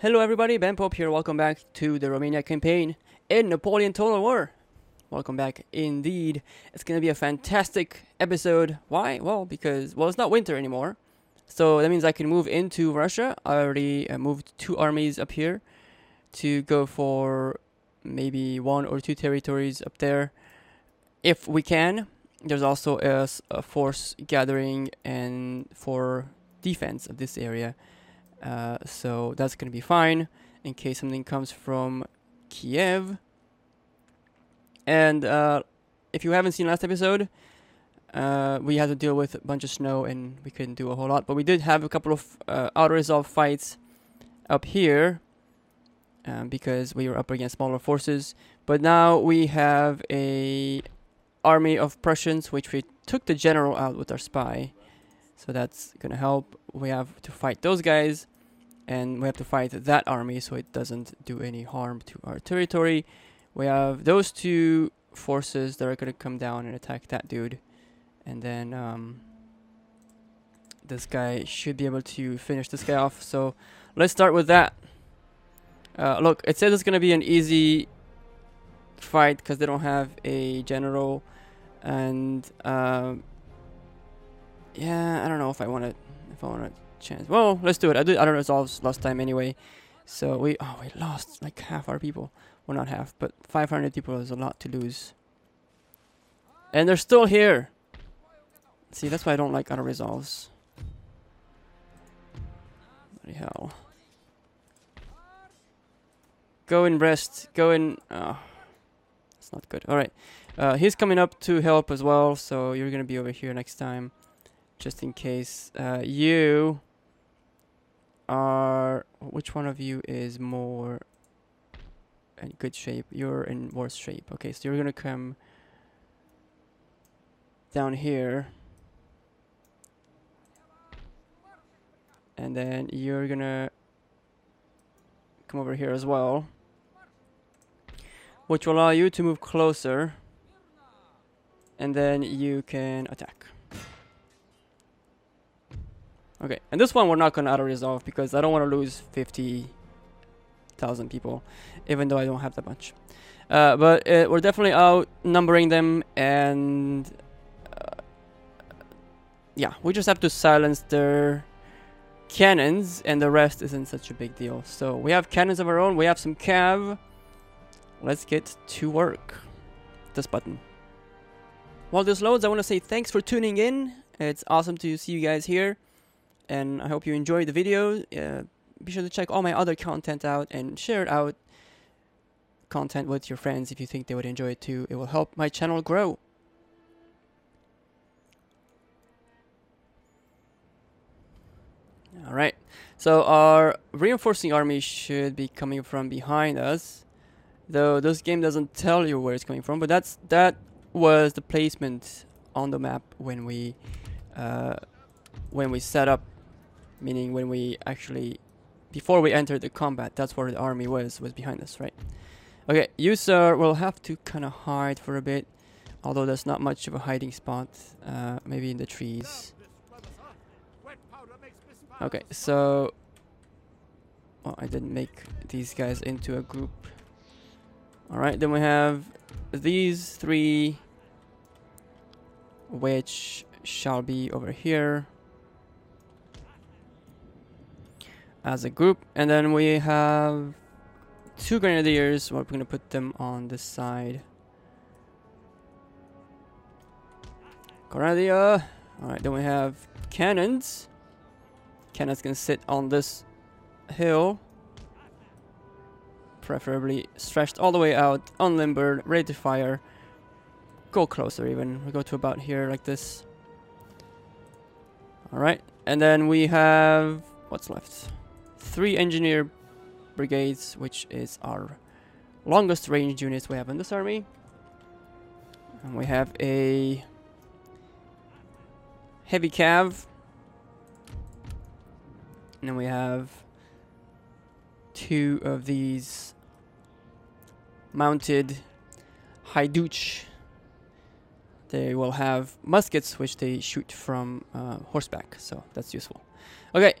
Hello everybody, Ben Pope here, welcome back to the Romania campaign in Napoleon Total War. Welcome back indeed. It's going to be a fantastic episode. Why? Well, because, well, it's not winter anymore. So that means I can move into Russia. I already moved two armies up here to go for maybe one or two territories up there. If we can, there's also a force gathering and for defense of this area. So that's going to be fine in case something comes from Kiev. And if you haven't seen last episode, we had to deal with a bunch of snow and we couldn't do a whole lot. But we did have a couple of auto-resolved fights up here because we were up against smaller forces. But now we have a army of Prussians, which we took the general out with our spy. So that's going to help. We have to fight those guys, and we have to fight that army so it doesn't do any harm to our territory. We have those two forces that are going to come down and attack that dude. And then this guy should be able to finish this guy off. So let's start with that. Look, it says it's going to be an easy fight because they don't have a general. And... yeah, I don't know if I want to chance. Well, let's do it. I did auto resolves last time anyway, so we lost like half our people. Well, not half, but 500 people is a lot to lose. And they're still here. See, that's why I don't like auto resolves. Bloody hell! Go and rest. Go in. Oh, that's not good. All right, he's coming up to help as well, so you're gonna be over here next time. Just in case you are... Which one of you is more in good shape? You're in worse shape. Okay, so you're going to come down here. And then you're going to come over here as well, which will allow you to move closer. And then you can attack. Okay, and this one we're not going to auto-resolve because I don't want to lose 50,000 people, even though I don't have that much. But we're definitely outnumbering them, and yeah, we just have to silence their cannons, and the rest isn't such a big deal. So we have cannons of our own, we have some cav. Let's get to work. This button. While this loads, I want to say thanks for tuning in. It's awesome to see you guys here. And I hope you enjoyed the video. Be sure to check all my other content out and share it out content with your friends if you think they would enjoy it too. It will help my channel grow. Alright, so our reinforcing army should be coming from behind us. Though this game doesn't tell you where it's coming from, but that was the placement on the map when we... when we set up, meaning when we actually, before we entered the combat, that's where the army was behind us, right? Okay, you, sir, will have to kind of hide for a bit, although there's not much of a hiding spot, maybe in the trees. Okay, so, well, I didn't make these guys into a group. All right, then we have these three, which shall be over here as a group, and then we have two grenadiers. We're going to put them on this side. Grenadier. All right, then we have cannons. Cannons can sit on this hill, preferably stretched all the way out, unlimbered, ready to fire. Go closer even. We'll go to about here like this. All right, and then we have what's left. Three engineer brigades, which is our longest range units we have in this army, and we have a heavy cav, and then we have two of these mounted haiduch. They will have muskets, which they shoot from horseback, so that's useful. Okay.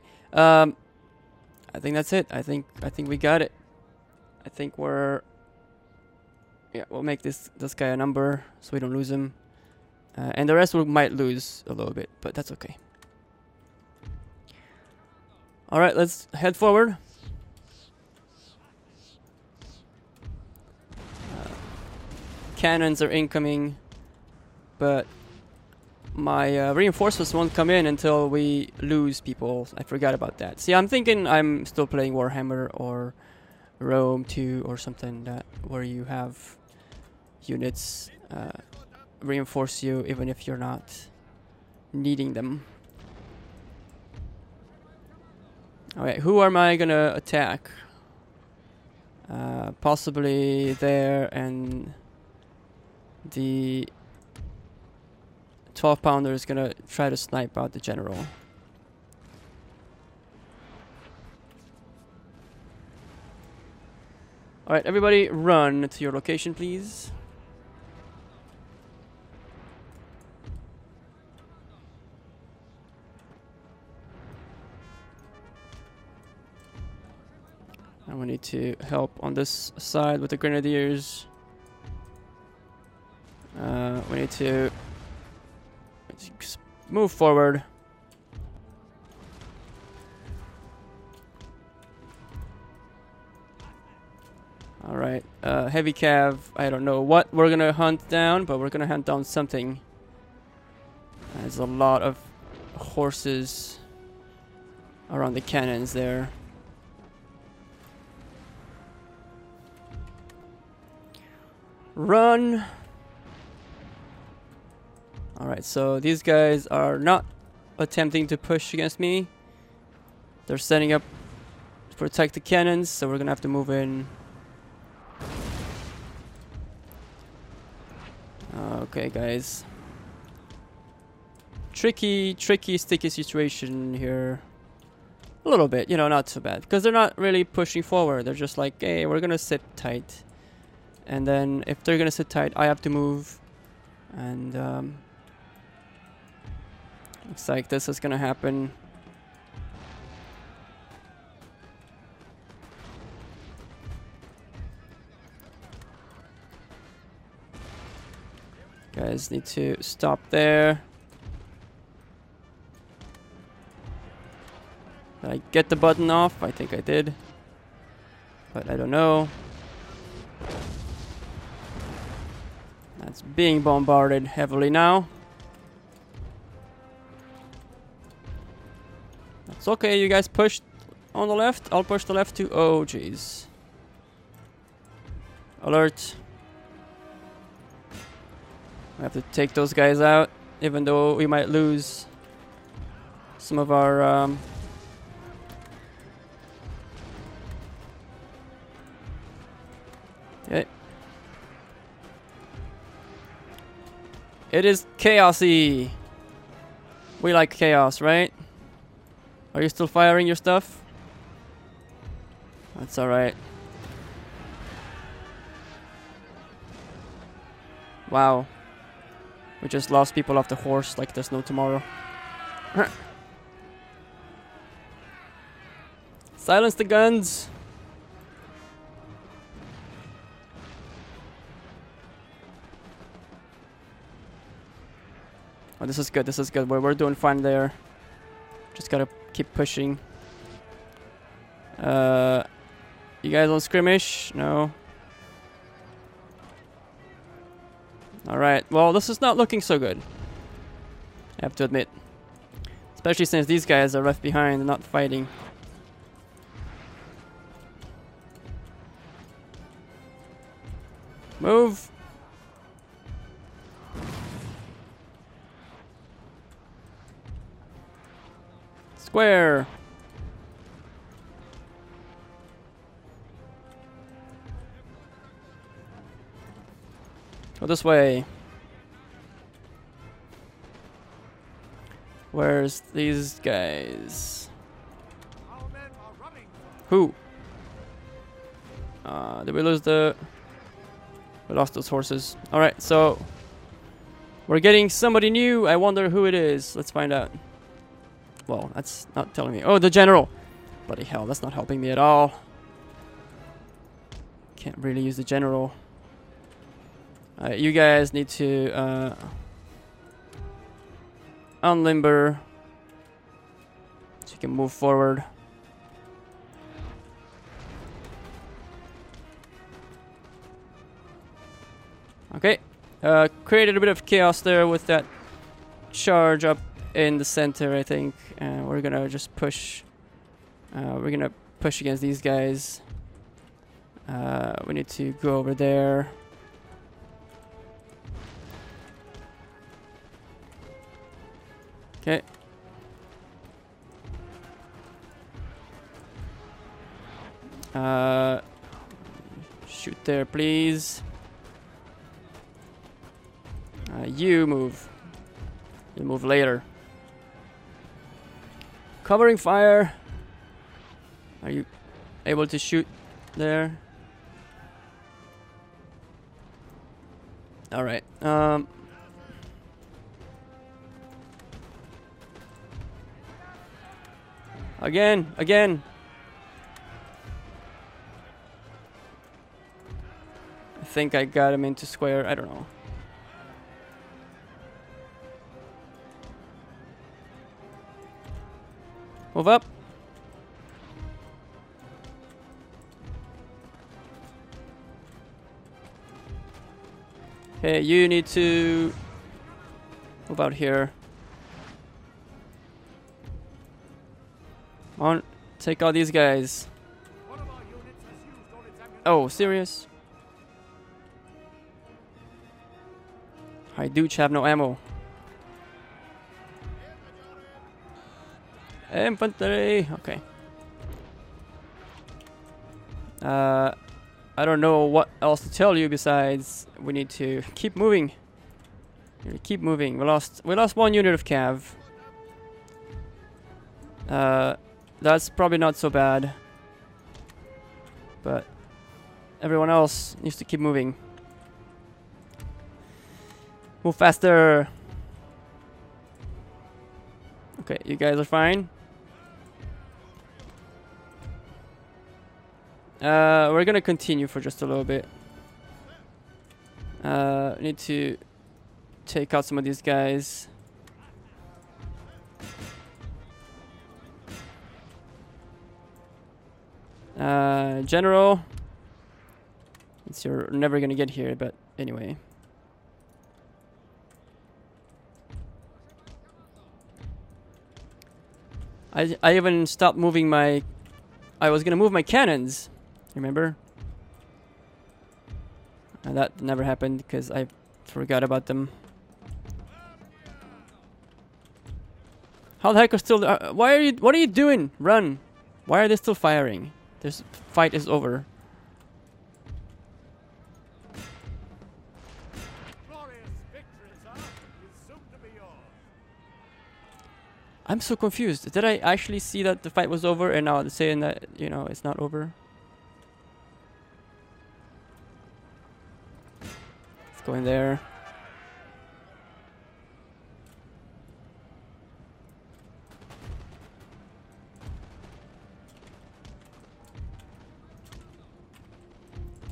I think that's it. I think we got it. I think we're... yeah, we'll make this guy a number so we don't lose him. And the rest we might lose a little bit, but that's okay. Alright, let's head forward. Cannons are incoming, but my reinforcements won't come in until we lose people. I forgot about that. See, I'm thinking I'm still playing Warhammer or Rome 2 or something that where you have units reinforce you even if you're not needing them. Alright, who am I gonna attack? Possibly there and the 12 pounder is gonna try to snipe out the general. Alright, everybody run to your location, please. And we need to help on this side with the grenadiers. We need to move forward. Alright, heavy cav. I don't know what we're gonna hunt down, but we're gonna hunt down something. There's a lot of horses around the cannons there. Run! Alright, so these guys are not attempting to push against me. They're setting up to protect the cannons, so we're gonna have to move in. Okay, guys. Tricky, sticky situation here. A little bit, you know, not so bad. Because they're not really pushing forward. They're just like, hey, we're gonna sit tight. And then if they're gonna sit tight, I have to move. And, looks like this is gonna happen. Guys need to stop there. Did I get the button off? I think I did, but I don't know. That's being bombarded heavily now. It's okay, you guys push on the left. I'll push the left too. Oh, jeez. Alert. We have to take those guys out, even though we might lose some of our... It is chaosy. We like chaos, right? Are you still firing your stuff? That's alright. Wow. We just lost people off the horse like there's no tomorrow. Silence the guns! Oh, this is good, this is good. We're doing fine there. Just gotta keep pushing. You guys on skirmish? No. Alright, well, this is not looking so good, I have to admit. Especially since these guys are left behind and not fighting. Move! Square! Go this way. Where's these guys? Who? Did we lose the... We lost those horses. Alright, so... we're getting somebody new. I wonder who it is. Let's find out. Well, that's not telling me. Oh, the general! Bloody hell, that's not helping me at all. Can't really use the general. You guys need to unlimber so you can move forward. Okay, created a bit of chaos there with that charge up in the center, I think. And we're gonna just push. We're gonna push against these guys. We need to go over there. Okay. Shoot there, please. You move. You move later. Covering fire. Are you able to shoot there? All right. Again. I think I got him into square. I don't know. Move up. Hey, you need to move out here. Come on, take all these guys. Oh, serious? I do have no ammo. Infantry. Okay. I don't know what else to tell you besides we need to keep moving. We lost one unit of cav. That's probably not so bad. But everyone else needs to keep moving. Move faster. Okay, you guys are fine. We're gonna continue for just a little bit. Need to take out some of these guys. General, you're never gonna get here, but anyway. I even stopped moving my. I was gonna move my cannons. Remember? And that never happened because I forgot about them. How the heck are still? Why are you? What are you doing? Run! Why are they still firing? This fight is over. I'm so confused. Did I actually see that the fight was over and now they're saying that, you know, it's not over? Let's go in there.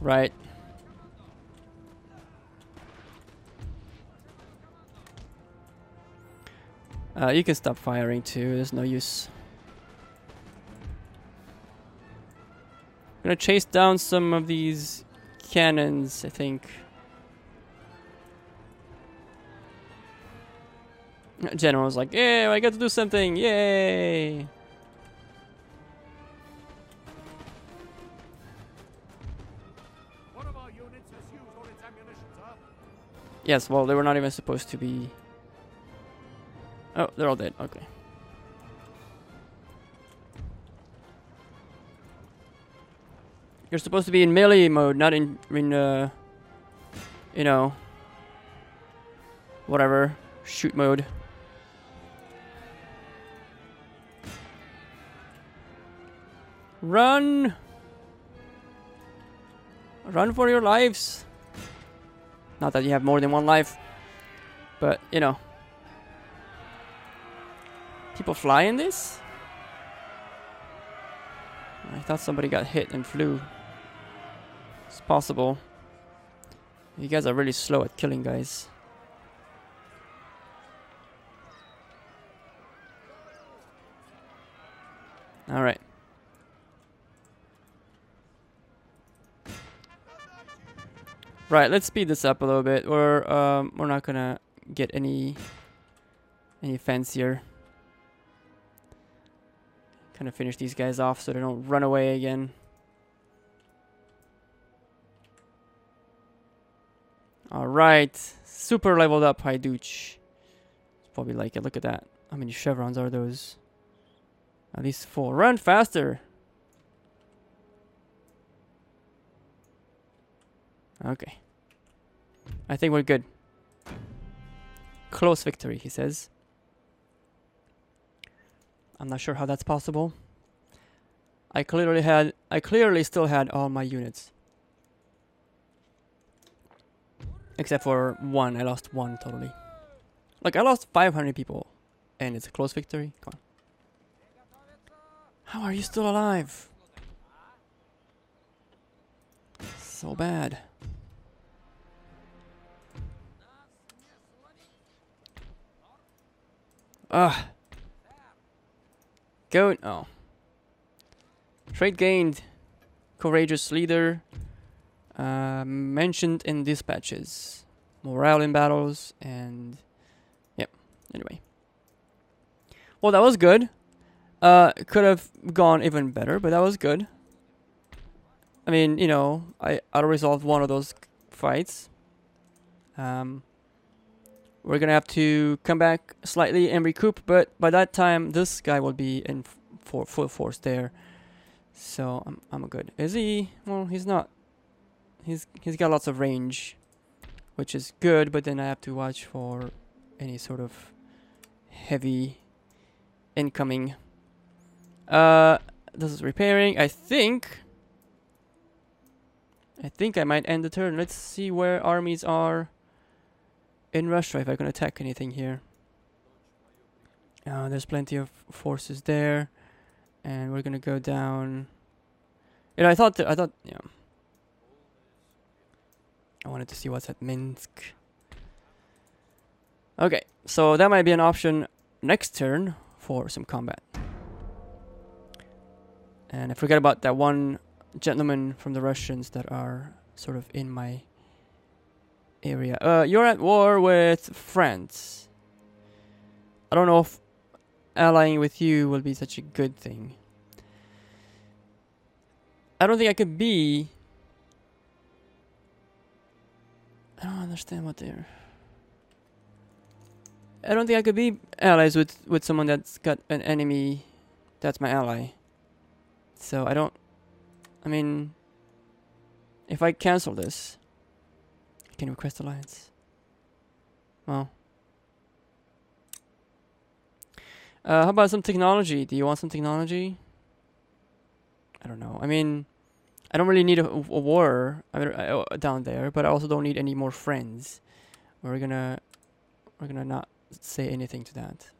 Right. You can stop firing too, there's no use. I'm gonna chase down some of these cannons, I think. General's like, yeah, I got to do something, yay! One of our units has used all its ammunition, sir. Yes, well, they were not even supposed to be. Oh, they're all dead. Okay. You're supposed to be in melee mode, not in you know, whatever, shoot mode. Run! Run for your lives. Not that you have more than one life, but you know. People fly in this? I thought somebody got hit and flew. It's possible. You guys are really slow at killing guys. Alright. Right, let's speed this up a little bit. We're not gonna get any fancier. Kind of finish these guys off so they don't run away again. Alright. Super leveled up Haidouch. Probably like it. Look at that. How many chevrons are those? At least 4. Run faster! Okay. I think we're good. Close victory, he says. I'm not sure how that's possible. I clearly still had all my units. Except for one. I lost one totally. Like, I lost 500 people. And it's a close victory? Come on. How are you still alive? So bad. Ugh. Go. Oh. Trade gained. Courageous leader. Mentioned in dispatches. Morale in battles. And. Yep. Anyway. Well, that was good. Could have gone even better, but that was good. I mean, you know, I resolved one of those fights. We're gonna have to come back slightly and recoup, but by that time, this guy will be in full force there. So I'm good. Is he? Well, he's not. He's got lots of range, which is good. But then I have to watch for any sort of heavy incoming. This is repairing. I think I might end the turn. Let's see where armies are in Russia, if I can attack anything here. There's plenty of forces there, and we're gonna go down. You know, I thought, yeah. I wanted to see what's at Minsk. Okay, so that might be an option next turn for some combat. And I forgot about that one gentleman from the Russians that are sort of in my area. You're at war with France. I don't know if allying with you will be such a good thing. I don't think I could be... I don't understand what they're... I don't think I could be allies with someone that's got an enemy that's my ally. So I don't... I mean... If I cancel this... I can request alliance. Well... how about some technology? Do you want some technology? I don't know. I mean... I don't really need a war down there. But I also don't need any more friends. We're gonna not say anything to that.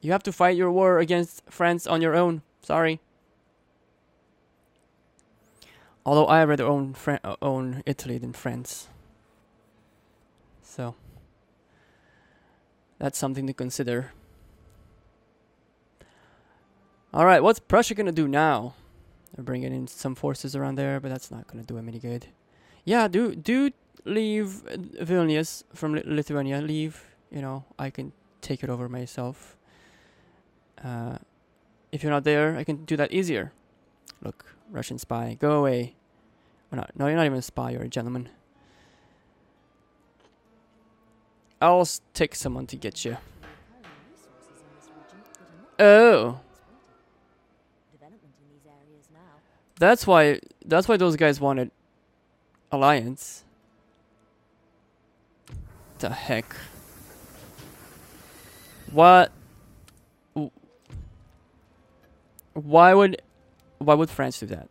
You have to fight your war against France on your own. Sorry. Although I rather own Italy than France. So. That's something to consider. Alright, what's Prussia gonna do now? They're bringing in some forces around there, but that's not gonna do him any good. Yeah, do leave Vilnius from Lithuania. Leave, you know, I can take it over myself. If you're not there, I can do that easier. Look. Russian spy, go away. Or not. No, you're not even a spy, you're a gentleman. I'll stick someone to get you. Oh. That's why those guys wanted alliance. The heck. What? Why would France do that?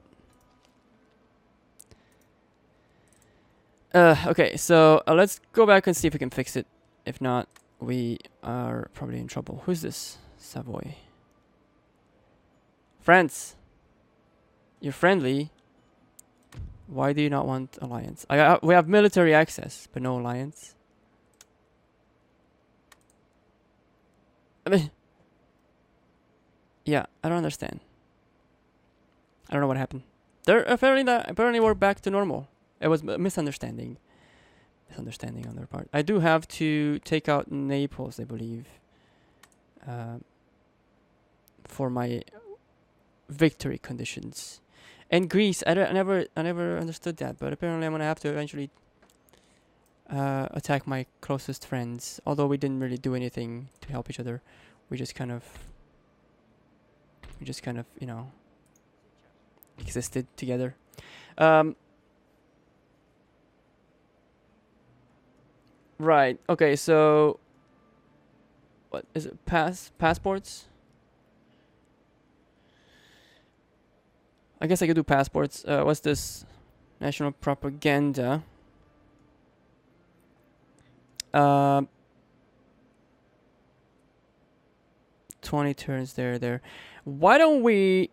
Okay, so let's go back and see if we can fix it. If not, we are probably in trouble. Who's this? Savoy. France. You're friendly. Why do you not want alliance? We have military access, but no alliance. I mean, yeah, I don't understand. I don't know what happened. Apparently we're back to normal. It was a misunderstanding. Misunderstanding on their part. I do have to take out Naples, I believe. For my victory conditions. And Greece, I never understood that, but apparently I'm gonna have to eventually attack my closest friends. Although we didn't really do anything to help each other, we just kind of, you know, existed together. Right. Okay. So, what is it? Passports. I guess I could do passports. What's this? National propaganda. Twenty turns there. Why don't we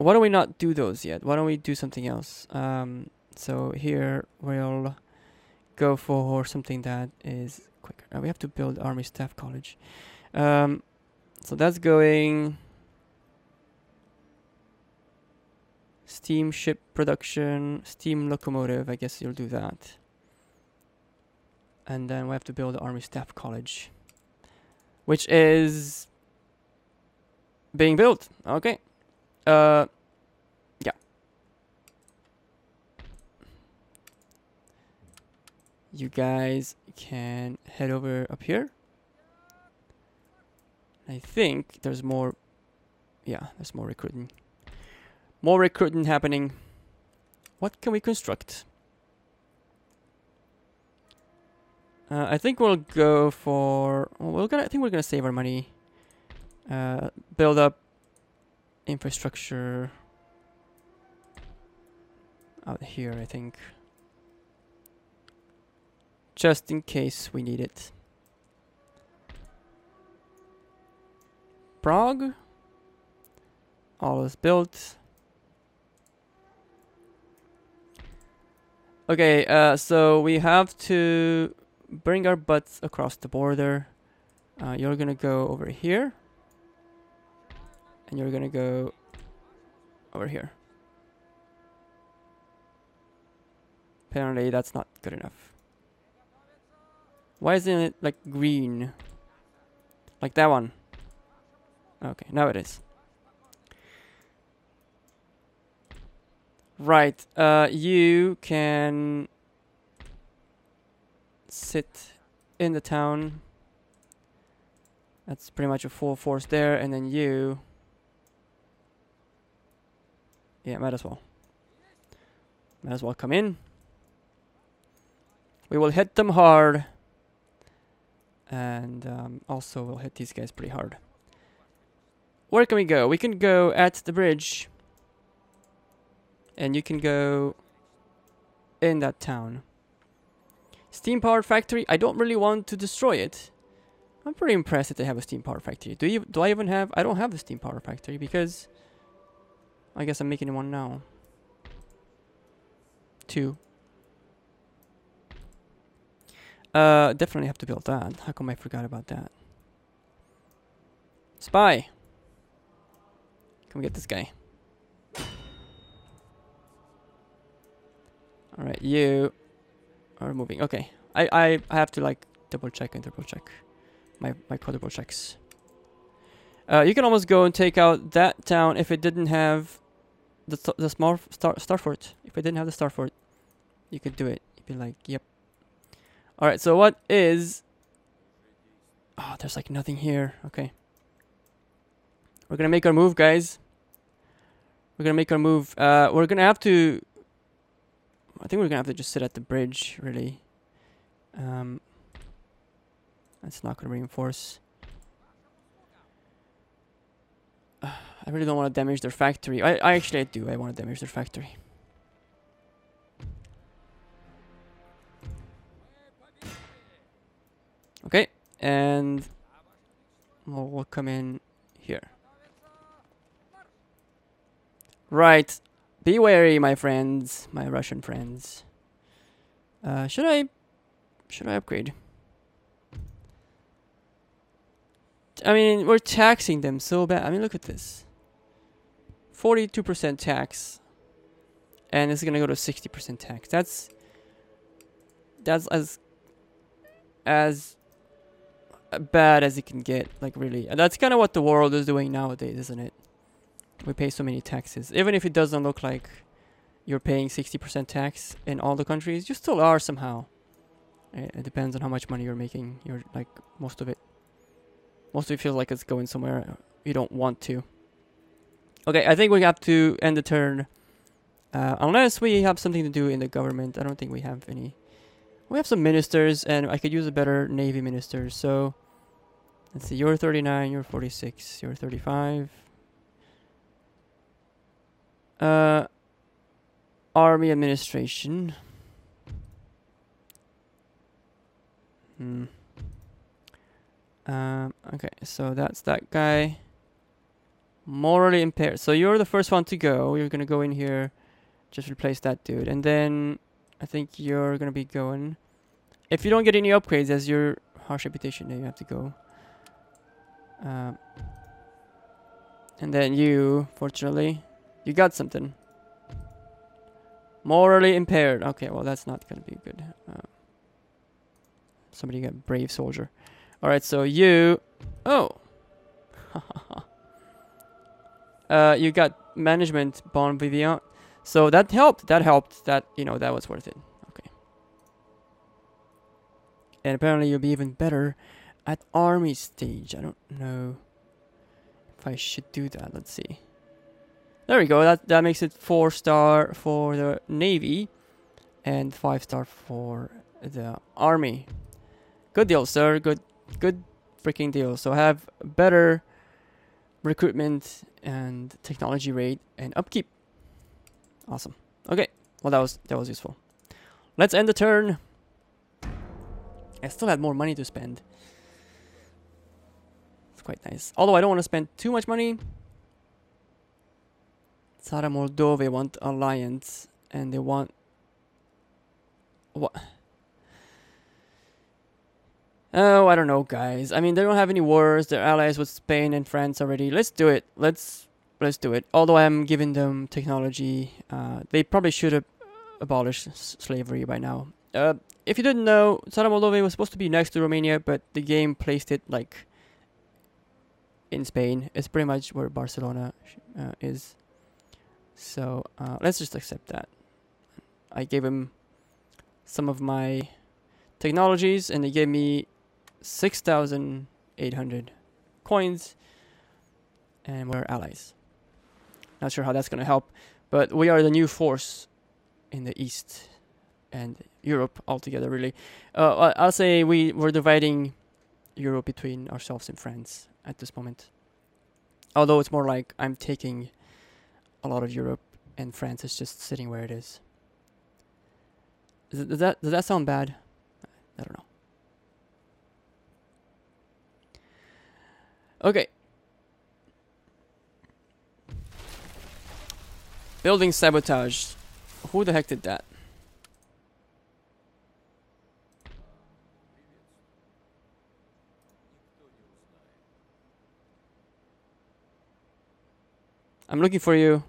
not do those yet? Why don't we do something else? So here we'll go for something that is quicker. We have to build Army Staff College. So that's going. Steamship production, steam locomotive, I guess you'll do that. And then we have to build the Army Staff College, which is being built. Okay. Yeah. You guys can head over up here. I think there's more. Yeah, there's more recruiting. More recruiting happening. What can we construct? I think we'll go for. Well, I think we're gonna save our money. Build up infrastructure out here. I think just in case we need it. Prague. All is built. Okay, so we have to bring our butts across the border. You're gonna go over here. And you're gonna go over here. Apparently that's not good enough. Why isn't it like green? Like that one. Okay, now it is. Right, you can sit in the town. That's pretty much a full force there, and then you... Yeah, might as well. Might as well come in. We will hit them hard. And also we'll hit these guys pretty hard. Where can we go? We can go at the bridge. And you can go in that town. Steam powered factory. I don't really want to destroy it. I'm pretty impressed that they have a steam powered factory. Do I even have? I don't have a steam powered factory because I guess I'm making one now. Two. Definitely have to build that. How come I forgot about that? Spy. Come get this guy. Alright, you are moving. Okay. I have to like double check and triple check. My quadruple checks. You can almost go and take out that town if it didn't have the small star fort. If it didn't have the star fort, you could do it. You'd be like, yep. Alright, so what is... Oh, there's like nothing here. Okay. We're gonna make our move, guys. We're gonna make our move. We're gonna have to... I think we're gonna have to just sit at the bridge, really. That's not gonna reinforce. I really don't want to damage their factory. I want to damage their factory. Okay, and we'll come in here. Right. Be wary, my friends, my Russian friends. Should I upgrade? I mean, we're taxing them so bad. I mean, look at this. 42% tax. And it's going to go to 60% tax. That's as bad as it can get, like, really. And that's kind of what the world is doing nowadays, isn't it? We pay so many taxes. Even if it doesn't look like you're paying 60% tax in all the countries, you still are somehow. It depends on how much money you're making. You're, like, most of it. Most of it feels like it's going somewhere you don't want to. Okay, I think we have to end the turn. Unless we have something to do in the government. I don't think we have any. We have some ministers, and I could use a better navy minister. So, let's see. You're 39, you're 46, you're 35. Army administration. Okay, so that's that guy. Morally impaired. So you're the first one to go. You're going to go in here. Just replace that dude. And then I think you're going to be going. If you don't get any upgrades as your harsh reputation, then you have to go. And then you, fortunately, you got something. Morally impaired. Okay, well, that's not going to be good. Somebody got brave soldier. All right, so you... Oh. You got management, bon vivant. So that helped. That helped. That, you know, that was worth it. Okay. And apparently you'll be even better at army stage. I don't know if I should do that. Let's see. There we go. That makes it 4-star for the navy and 5-star for the army. Good deal, sir. Good freaking deal. So have better recruitment and technology rate and upkeep. Awesome. Okay. Well, that was useful. Let's end the turn. I still had more money to spend. It's quite nice. Although I don't want to spend too much money. Sara Moldova want alliance, and they want what? Oh, I don't know, guys. I mean, they don't have any wars. They're allies with Spain and France already. Let's do it. Let's do it. Although I'm giving them technology. They probably should have abolished slavery by now. If you didn't know, Sara Moldova was supposed to be next to Romania, but the game placed it, like, in Spain. It's pretty much where Barcelona is. So, let's just accept that. I gave him some of my technologies, and they gave me 6,800 coins, and we're allies. Not sure how that's going to help, but we are the new force in the East and Europe altogether, really. I'll say we're dividing Europe between ourselves and France at this moment. Although it's more like I'm taking a lot of Europe, and France is just sitting where it is. Does that sound bad? I don't know. Okay. Building sabotage. Who the heck did that? I'm looking for you.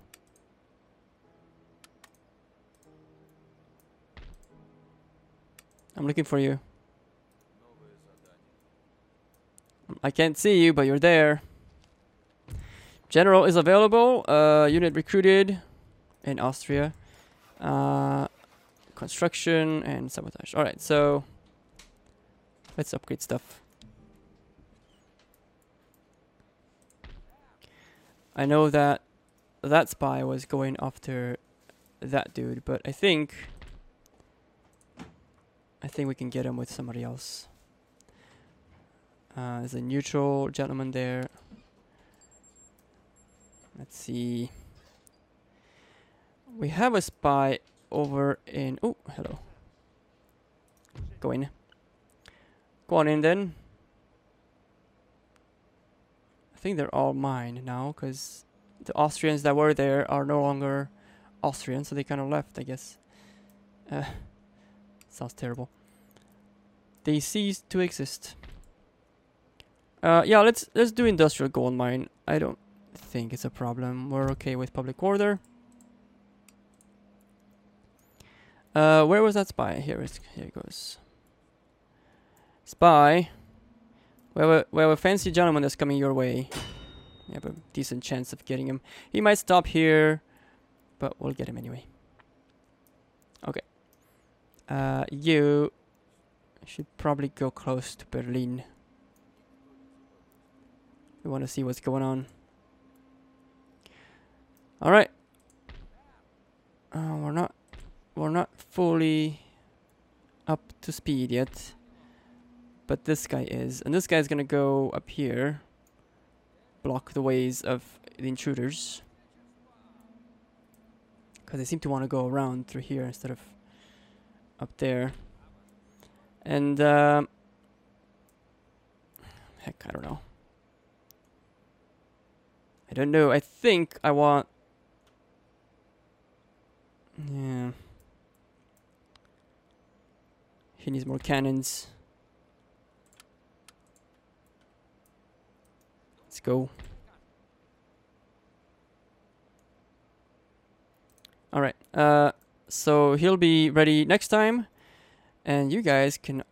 I'm looking for you. I can't see you, but you're there. General is available. Unit recruited in Austria. Construction and sabotage. Alright, so let's upgrade stuff. I know that that spy was going after that dude, but I think we can get him with somebody else. There's a neutral gentleman there. Let's see. We have a spy over in... Oh, hello. Go in. Go on in, then. I think they're all mine now, because the Austrians that were there are no longer Austrian, so they kind of left, I guess. Sounds terrible. They ceased to exist. Yeah, let's do industrial gold mine. I don't think it's a problem. We're okay with public order. Where was that spy? Here it goes. Spy. We have a fancy gentleman that's coming your way. We have a decent chance of getting him. He might stop here, but we'll get him anyway. Okay. You should probably go close to Berlin. We want to see what's going on. All right. We're not fully up to speed yet, but this guy is, and this guy's gonna go up here, block the ways of the intruders, because they seem to want to go around through here instead of up there. And heck, I don't know. I think I want... yeah. He needs more cannons. Let's go. Alright. So he'll be ready next time. And you guys can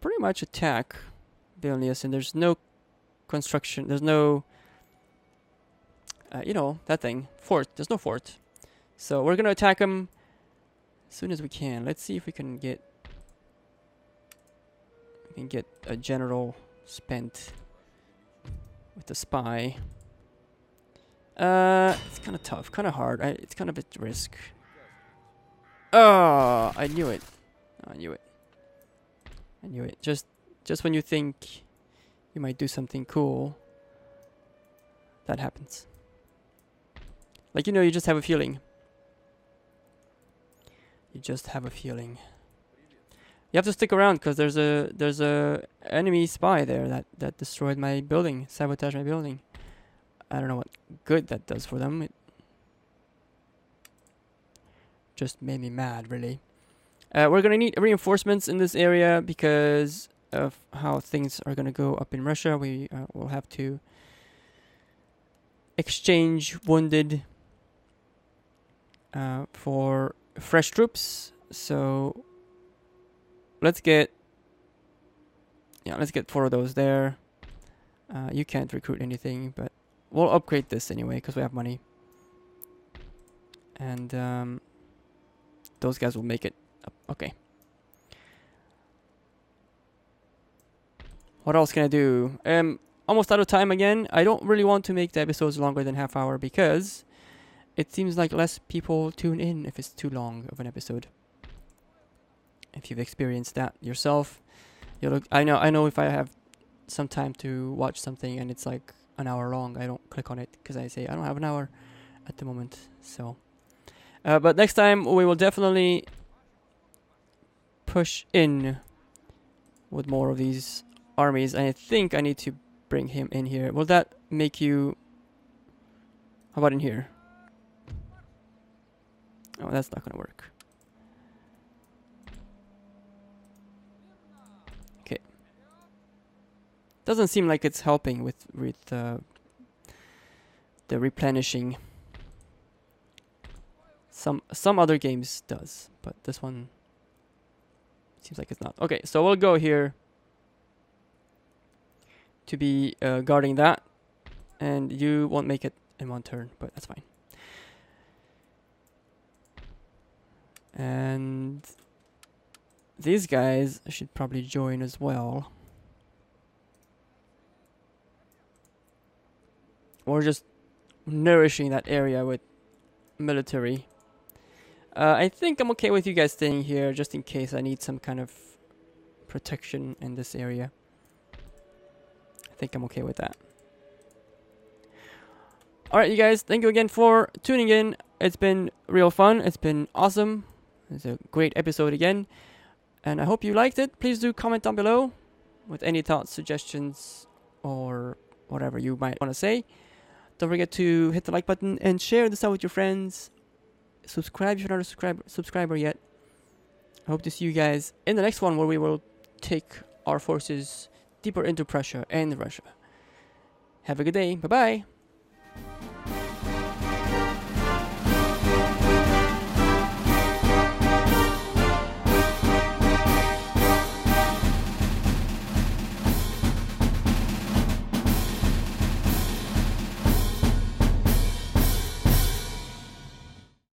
pretty much attack Vilnius. And there's no construction. There's no... you know, that thing. Fort. There's no fort. So we're going to attack him as soon as we can. Let's see if we can get... we can get a general spent with a spy. It's kind of tough. Kind of hard. It's kind of a risk. Oh, I knew it. I knew it. Just when you think you might do something cool, that happens. Like, you know, you just have a feeling. You have to stick around because there's a enemy spy there that destroyed my building, sabotaged my building. I don't know what good that does for them. It just made me mad, really. We're gonna need reinforcements in this area because of how things are gonna go up in Russia. We will have to exchange wounded for fresh troops, so let's get 4 of those there. You can't recruit anything, but we'll upgrade this anyway because we have money, and those guys will make it up. Okay, what else can I do? Almost out of time again. I don't really want to make the episodes longer than half hour because it seems like less people tune in if it's too long of an episode. If you've experienced that yourself, you'll look, I know if I have some time to watch something and it's like an hour long, I don't click on it because I say I don't have an hour at the moment. So, but next time we will definitely push in with more of these armies. And I think I need to bring him in here. Will that make you... how about in here? Oh, that's not gonna work. Okay. Doesn't seem like it's helping with the replenishing. Some other games does, but this one seems like it's not. Okay, so we'll go here to be guarding that, and you won't make it in one turn, but that's fine. And these guys should probably join as well. Or just nourishing that area with military. I think I'm okay with you guys staying here just in case I need some kind of protection in this area. I think I'm okay with that. Alright, you guys, thank you again for tuning in. It's been real fun. It's been awesome. It's a great episode again, and I hope you liked it. Please do comment down below with any thoughts, suggestions, or whatever you might want to say. Don't forget to hit the like button and share this out with your friends. Subscribe if you're not a subscriber yet. I hope to see you guys in the next one, where we will take our forces deeper into Prussia and Russia. Have a good day. Bye-bye.